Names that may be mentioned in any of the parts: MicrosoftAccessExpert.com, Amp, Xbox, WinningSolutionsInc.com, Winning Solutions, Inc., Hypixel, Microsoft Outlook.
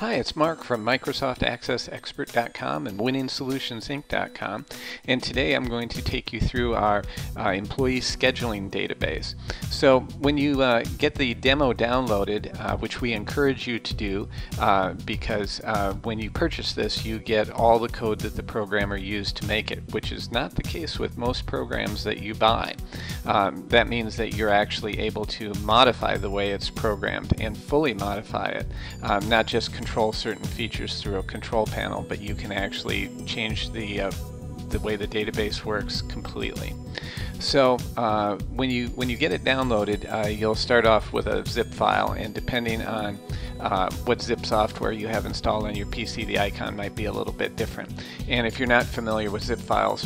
Hi, it's Mark from MicrosoftAccessExpert.com and WinningSolutionsInc.com, and today I'm going to take you through our employee scheduling database. So when you get the demo downloaded, which we encourage you to do because when you purchase this you get all the code that the programmer used to make it, which is not the case with most programs that you buy. That means that you're actually able to modify the way it's programmed and fully modify it, not just control certain features through a control panel, but you can actually change the way the database works completely. So when you get it downloaded, you'll start off with a zip file, and depending on what zip software you have installed on your PC, the icon might be a little bit different. And if you're not familiar with zip files,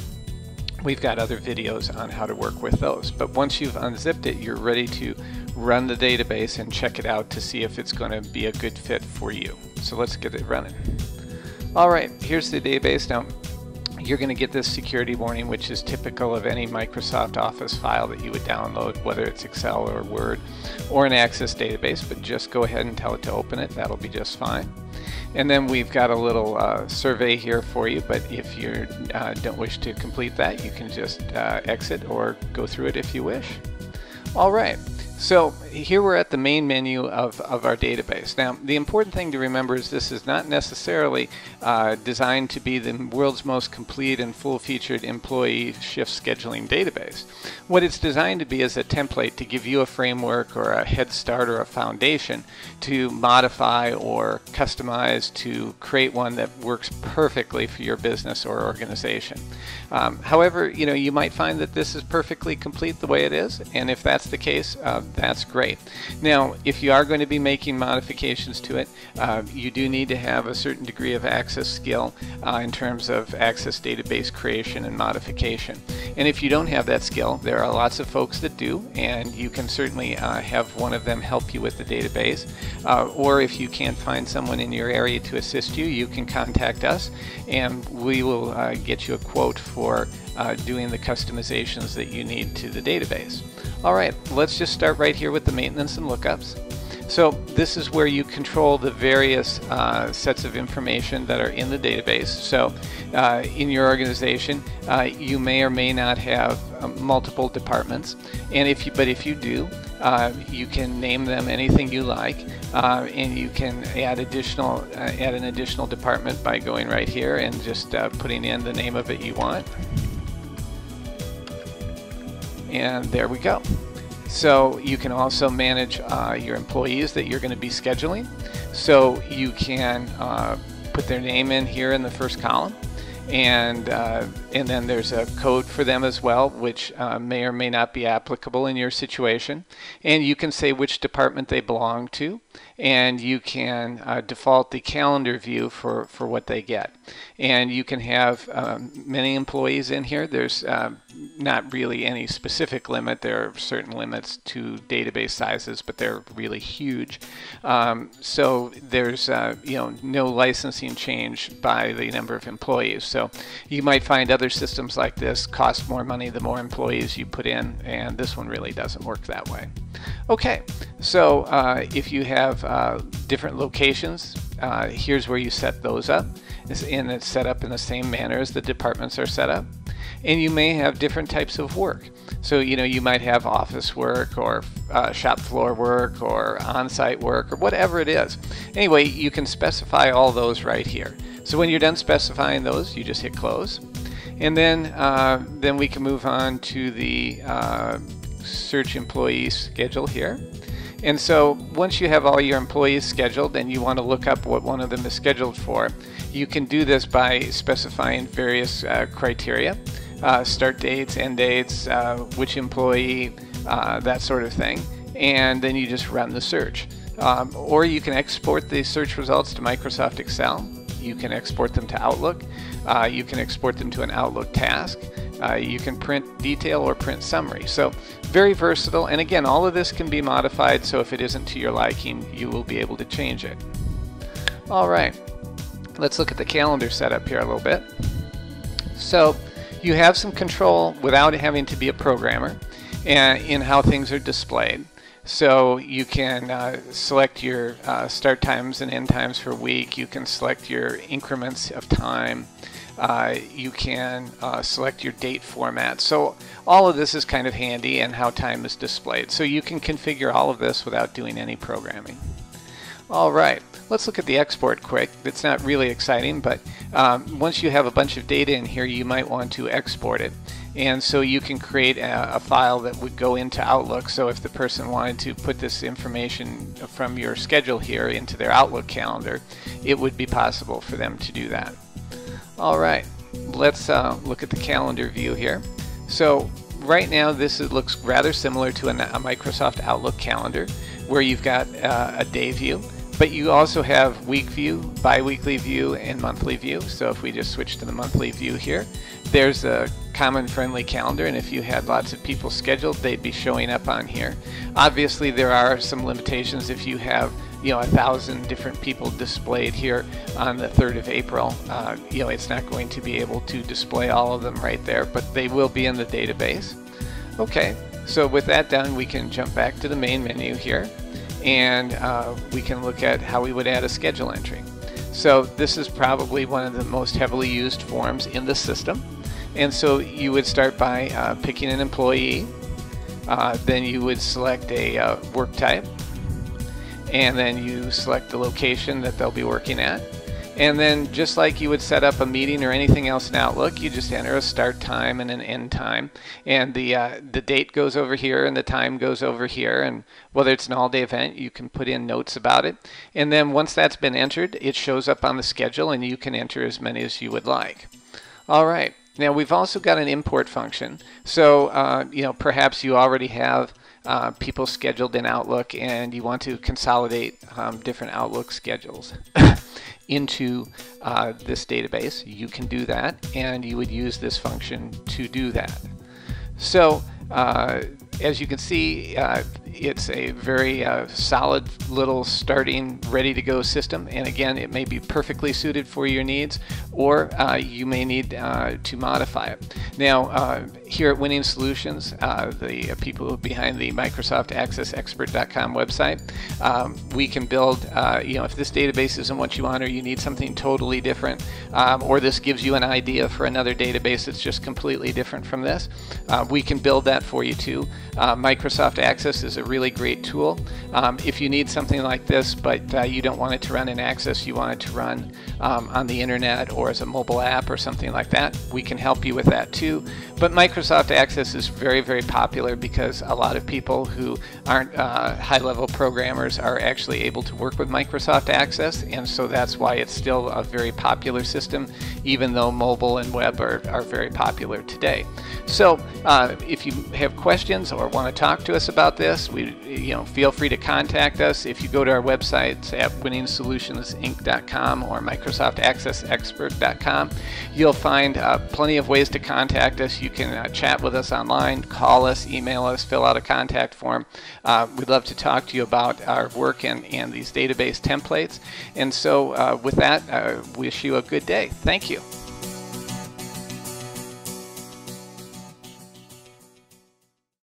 we've got other videos on how to work with those. But once you've unzipped it, you're ready to run the database and check it out to see if it's going to be a good fit for you. So let's get it running. All right, here's the database. Now, you're going to get this security warning, which is typical of any Microsoft Office file that you would download, whether it's Excel or Word or an Access database, but just go ahead and tell it to open it. That'll be just fine. And then we've got a little survey here for you, but if you don't wish to complete that, you can just exit or go through it if you wish. All right. So here we're at the main menu of our database. Now, the important thing to remember is this is not necessarily designed to be the world's most complete and full-featured employee shift scheduling database. What it's designed to be is a template to give you a framework or a head start or a foundation to modify or customize to create one that works perfectly for your business or organization. However, you might find that this is perfectly complete the way it is, and if that's the case, that's great. Now, if you are going to be making modifications to it, you do need to have a certain degree of Access skill in terms of Access database creation and modification. And if you don't have that skill, there are lots of folks that do, and you can certainly have one of them help you with the database. Or if you can't find someone in your area to assist you, you can contact us, and we will get you a quote for doing the customizations that you need to the database. All right, let's just start right here with the maintenance and lookups. So this is where you control the various sets of information that are in the database. So in your organization, you may or may not have multiple departments, and if you do, you can name them anything you like, and you can add an additional department by going right here and just putting in the name of it you want. And there we go. So you can also manage your employees that you're going to be scheduling. So you can put their name in here in the first column, and then there's a code for them as well, which may or may not be applicable in your situation. And you can say which department they belong to, and you can default the calendar view for what they get. And you can have many employees in here. There's not really any specific limit. There are certain limits to database sizes, but they're really huge. So there's no licensing change by the number of employees. So you might find other systems like this cost more money the more employees you put in, and this one really doesn't work that way. Okay, so if you have different locations, here's where you set those up, and it's set up in the same manner as the departments are set up. And you may have different types of work. So, you might have office work or shop floor work or on-site work or whatever it is. Anyway, you can specify all those right here. So when you're done specifying those, you just hit close. And then we can move on to the search employee schedule here. And so once you have all your employees scheduled and you want to look up what one of them is scheduled for, you can do this by specifying various criteria, start dates, end dates, which employee, that sort of thing, and then you just run the search. Or you can export the search results to Microsoft Excel, you can export them to Outlook, you can export them to an Outlook task. You can print detail or print summary. So very versatile, and again, all of this can be modified, so if it isn't to your liking, you will be able to change it. All right, let's look at the calendar setup here a little bit. So you have some control without having to be a programmer in how things are displayed. So you can select your start times and end times for week. You can select your increments of time. You can select your date format. So all of this is kind of handy, and how time is displayed. So you can configure all of this without doing any programming. All right, let's look at the export quick. It's not really exciting, but once you have a bunch of data in here, you might want to export it. And so you can create a file that would go into Outlook. So if the person wanted to put this information from your schedule here into their Outlook calendar, it would be possible for them to do that. All right, let's look at the calendar view here. So right now this looks rather similar to a Microsoft Outlook calendar, where you've got a day view, but you also have week view, bi-weekly view, and monthly view. So if we just switch to the monthly view here, there's a common friendly calendar, and if you had lots of people scheduled, they'd be showing up on here. Obviously there are some limitations if you have, you know, 1,000 different people displayed here on the 3rd of April. You know, it's not going to be able to display all of them right there, but they will be in the database. Okay, so with that done, we can jump back to the main menu here, and we can look at how we would add a schedule entry. So this is probably one of the most heavily used forms in the system. And so you would start by picking an employee, then you would select a work type, and then you select the location that they'll be working at. And then just like you would set up a meeting or anything else in Outlook, you just enter a start time and an end time. And the date goes over here and the time goes over here. And whether it's an all-day event, you can put in notes about it. And then once that's been entered, it shows up on the schedule, and you can enter as many as you would like. All right. Now we've also got an import function. So you know, perhaps you already have people scheduled in Outlook, and you want to consolidate different Outlook schedules into this database. You can do that, and you would use this function to do that. So as you can see, it's a very solid little starting ready to go system, and again, it may be perfectly suited for your needs, or you may need to modify it. Now here at Winning Solutions, the people behind the MicrosoftAccessExpert.com website, we can build, you know, if this database isn't what you want, or you need something totally different, or this gives you an idea for another database that's just completely different from this, we can build that for you too. Microsoft Access is a really great tool. If you need something like this, but you don't want it to run in Access, you want it to run on the internet or as a mobile app or something like that, we can help you with that too. But Microsoft Access is very, very popular because a lot of people who aren't high-level programmers are actually able to work with Microsoft Access, and so that's why it's still a very popular system, even though mobile and web are very popular today. So if you have questions or want to talk to us about this, feel free to contact us. If you go to our websites at WinningSolutionsInc.com or MicrosoftAccessExpert.com, you'll find plenty of ways to contact us. You can chat with us online, call us, email us, fill out a contact form. We'd love to talk to you about our work and these database templates. And so with that, wish you a good day. Thank you.